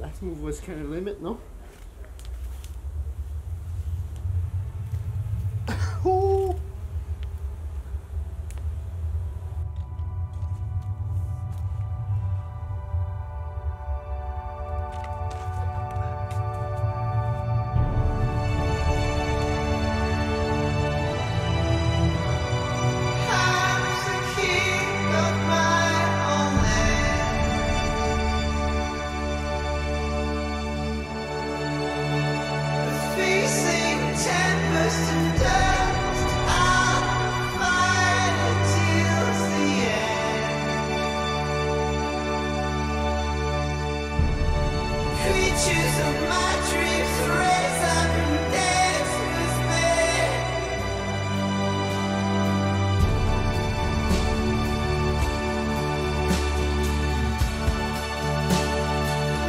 Last move was kind of limit, no? Creatures of my dreams raise up and dance with me.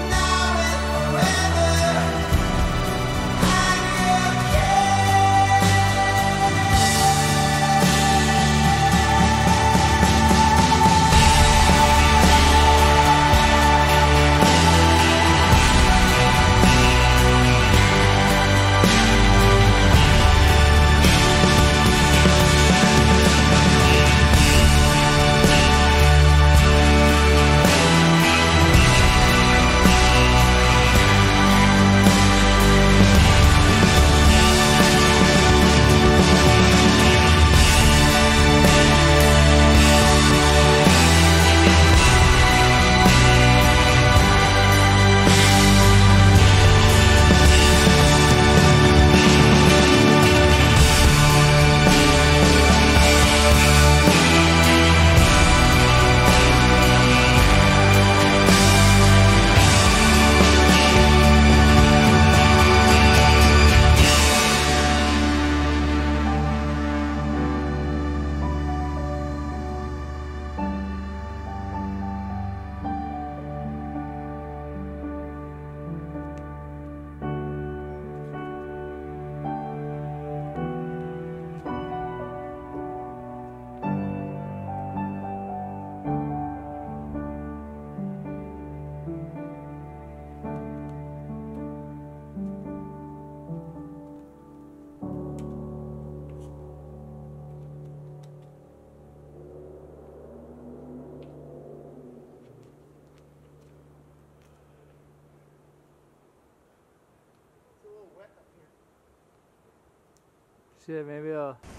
Now and forever, I'm your Yeah, maybe